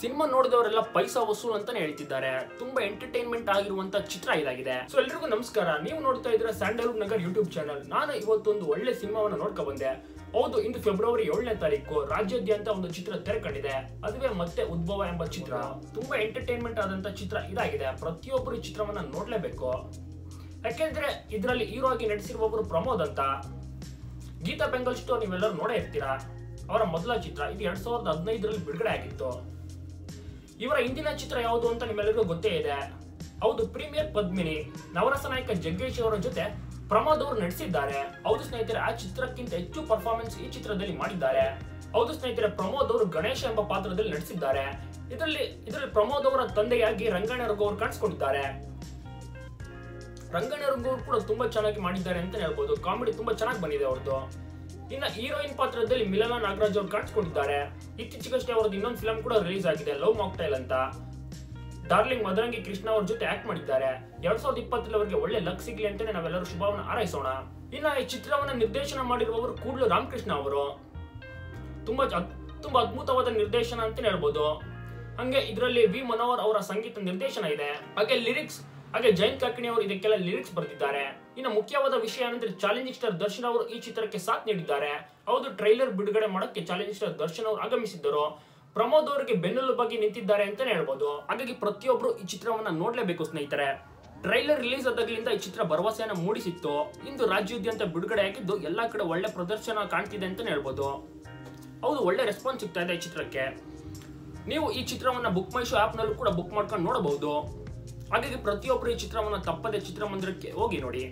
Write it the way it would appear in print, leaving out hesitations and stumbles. Cinema ನೋಡಿದವರೆಲ್ಲ ಪೈಸಾ ವಸೂಲ್ ಅಂತಾನೆ ಹೇಳ್ತಿದ್ದಾರೆ. ತುಂಬಾ ಎಂಟರ್ಟೈನ್ಮೆಂಟ್ ಆಗಿರುವಂತ ಚಿತ್ರ ಇದಾಗಿದೆ. ಸೊ ಎಲ್ರಿಗೂ ನಮಸ್ಕಾರ, ನೀವು ನೋಡ್ತಾ ಇದ್ರೆ ಸ್ಯಾಂಡಲ್ವುಡ್ ನಗರ್ ಯೂಟ್ಯೂಬ್ ಚಾನಲ್. ನಾನು ಇವತ್ತೊಂದು ಒಳ್ಳೆ ಸಿನಿಮಾವನ್ನ ನೋಡ್ಕೊ ಬಂದೆ. ಹೌದು, ಇಂದು ಫೆಬ್ರವರಿ 7ನೇ ತಾರೀಕು ರಾಜ್ಯಾದ್ಯಂತ ಒಂದು ಚಿತ್ರ ತೆರೆ ಕಂಡಿದೆ. ಅದುವೇ ಮತ್ತೆ ಉದ್ಭವ ಎಂಬ ಚಿತ್ರ. ತುಂಬಾ ಎಂಟರ್ಟೈನ್ಮೆಂಟ್ ಆದಂತ ಚಿತ್ರ ಇದಾಗಿದೆ. ಪ್ರತಿಯೊಬ್ಬರು ಈ ಚಿತ್ರವನ್ನ ನೋಡ್ಲೇಬೇಕು. ಯಾಕೆಂದ್ರೆ ಇದರಲ್ಲಿ ಹೀರೋ ಆಗಿ ನಟಿಸಿರುವವರು ಪ್ರಮೋದ್ ಅಂತ. ಗೀತಾ ಬೆಂಗಲ್ ಸ್ಟೋರ್ ನೀವೆಲ್ಲರೂ ನೋಡೇ ಇರ್ತೀರಾ. ಅವರ ಮೊದಲ ಚಿತ್ರ ಇದು 2015ರಲ್ಲಿ ಬಿಡುಗಡೆ ಆಗಿತ್ತು. ಇವರ ಹಿಂದಿನ ಚಿತ್ರ ಯಾವುದು ಅಂತ ನಿಮ್ಮೆಲ್ಲರಿಗೂ ಗೊತ್ತೇ ಇದೆ. ಹೌದು, ಪ್ರೀಮಿಯರ್ ಪದ್ಮಿನಿ. ನವರಸ ನಾಯಕ ಜಗ್ಗೇಶ್ ಅವರ ಜೊತೆ ಪ್ರಮೋದ್ ಅವರು ನಟಿಸಿದ್ದಾರೆ. ಹೌದು ಸ್ನೇಹಿತರೆ, ಆ ಚಿತ್ರಕ್ಕಿಂತ ಹೆಚ್ಚು ಪರ್ಫಾರ್ಮೆನ್ಸ್ ಈ ಚಿತ್ರದಲ್ಲಿ ಮಾಡಿದ್ದಾರೆ. ಹೌದು ಸ್ನೇಹಿತರೆ, ಪ್ರಮೋದ್ ಅವರು ಗಣೇಶ ಎಂಬ ಪಾತ್ರದಲ್ಲಿ ನಟಿಸಿದ್ದಾರೆ. ಇದರಲ್ಲಿ ಪ್ರಮೋದ್ ಅವರ ತಂದೆಯಾಗಿ ರಂಗಾಯಣ ರಘು ಅವರು ಕಾಣಿಸ್ಕೊಂಡಿದ್ದಾರೆ. ರಂಗಾಯಣ ರಘು ಅವರು ಕೂಡ ತುಂಬಾ ಚೆನ್ನಾಗಿ ಮಾಡಿದ್ದಾರೆ ಅಂತ ಹೇಳ್ಬೋದು. ಕಾಮಿಡಿ ತುಂಬಾ ಚೆನ್ನಾಗಿ ಬಂದಿದೆ ಅವ್ರದ್ದು. ಇನ್ನ ಹೀರೋಯಿನ್ ಪಾತ್ರದಲ್ಲಿ ಮಿಲನಾ ನಾಗರಾಜ್ ಅವರು ಕಾಣಿಸ್ಕೊಂಡಿದ್ದಾರೆ. ಇತ್ತೀಚೆಗಷ್ಟೇ ಅವ್ರದ್ದು ಇನ್ನೊಂದು ಫಿಲಂ ಕೂಡ ರಿಲೀಸ್ ಆಗಿದೆ, ಲವ್ ಮಾಕ್ಟೈಲ್ ಅಂತ. ಡಾರ್ಲಿಂಗ್ ಮದರಂಗಿ ಕೃಷ್ಣ ಅವ್ರ ಜೊತೆ ಆಕ್ಟ್ ಮಾಡಿದ್ದಾರೆ. 2020ರಲ್ಲಿ ಅವರಿಗೆ ಒಳ್ಳೆ ಲಕ್ ಸಿಗ್ಲಿ ಅಂತಾನೆ ನಾವೆಲ್ಲರೂ ಶುಭವನ್ನ ಹಾರೈಸೋಣ. ಇನ್ನ ಈ ಚಿತ್ರವನ್ನ ನಿರ್ದೇಶನ ಮಾಡಿರುವವರು ಕೂಡ್ಲು ರಾಮಕೃಷ್ಣ ಅವರು. ತುಂಬಾ ಅದ್ಭುತವಾದ ನಿರ್ದೇಶನ ಅಂತಾನೆ ಹೇಳ್ಬೋದು. ಹಂಗೆ ಇದರಲ್ಲಿ ವಿ ಮನೋಹರ್ ಅವರ ಸಂಗೀತ ನಿರ್ದೇಶನ ಇದೆ. ಹಾಗೆ ಲಿರಿಕ್ಸ್ ಹಾಗೆ ಜಯಂತ್ ಕಾಕಿಣಿ ಅವರು ಇದಕ್ಕೆಲ್ಲ ಲಿರಿಕ್ಸ್ ಬರೆದಿದ್ದಾರೆ. ಇನ್ನು ಮುಖ್ಯವಾದ ವಿಷಯ ಏನಂದ್ರೆ ಚಾಲೆಂಜಿಂಗ್ ಸ್ಟಾರ್ ದರ್ಶನ್ ಅವರು ಈ ಚಿತ್ರಕ್ಕೆ ಸಾಥ್ ನೀಡಿದ್ದಾರೆ. ಹೌದು, ಟ್ರೈಲರ್ ಬಿಡುಗಡೆ ಮಾಡೋಕ್ಕೆ ಚಾಲೆಂಜಿಂಗ್ ಸ್ಟಾರ್ ದರ್ಶನ್ ಅವರು ಆಗಮಿಸಿದ್ದರು. ಪ್ರಮೋದ್ ಅವರಿಗೆ ಬೆನ್ನೆಲುಬಾಗಿ ನಿಂತಿದ್ದಾರೆ ಅಂತಾನೆ ಹೇಳ್ಬೋದು. ಹಾಗಾಗಿ ಪ್ರತಿಯೊಬ್ರು ಈ ಚಿತ್ರವನ್ನ ನೋಡ್ಲೇಬೇಕು ಸ್ನೇಹಿತರೆ. ಟ್ರೈಲರ್ ರಿಲೀಸ್ ಆದಾಗಲಿಂದ ಈ ಚಿತ್ರ ಭರವಸೆಯನ್ನು ಮೂಡಿಸಿತ್ತು. ಇಂದು ರಾಜ್ಯಾದ್ಯಂತ ಬಿಡುಗಡೆ ಆಗಿದ್ದು ಎಲ್ಲಾ ಕಡೆ ಒಳ್ಳೆ ಪ್ರದರ್ಶನ ಕಾಣ್ತಿದೆ ಅಂತಾನೆ ಹೇಳ್ಬೋದು. ಹೌದು, ಒಳ್ಳೆ ರೆಸ್ಪಾನ್ಸ್ ಸಿಗ್ತಾ ಇದೆ ಈ ಚಿತ್ರಕ್ಕೆ. ನೀವು ಈ ಚಿತ್ರವನ್ನ ಬುಕ್ ಮೈ ಶೋ ಆಪ್ ನಲ್ಲೂ ಕೂಡ ಬುಕ್ ಮಾಡ್ಕೊಂಡು ನೋಡಬಹುದು. ಹಾಗಾಗಿ ಪ್ರತಿಯೊಬ್ಬರು ಈ ಚಿತ್ರವನ್ನು ತಪ್ಪದೆ ಚಿತ್ರಮಂದಿರಕ್ಕೆ ಹೋಗಿ ನೋಡಿ.